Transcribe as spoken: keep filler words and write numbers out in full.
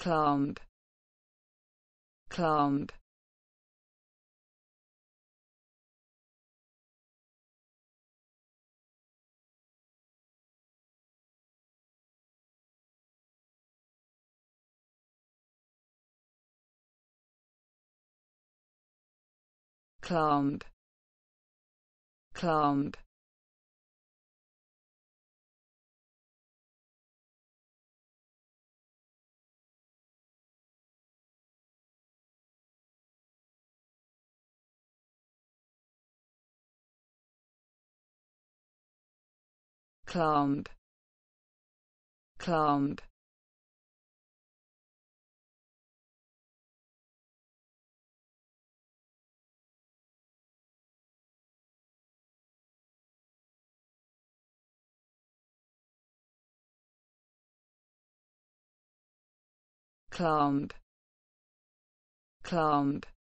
Clomp, Clomp. Clomp, Clomp. Clomp, Clomp. Clomp, Clomp.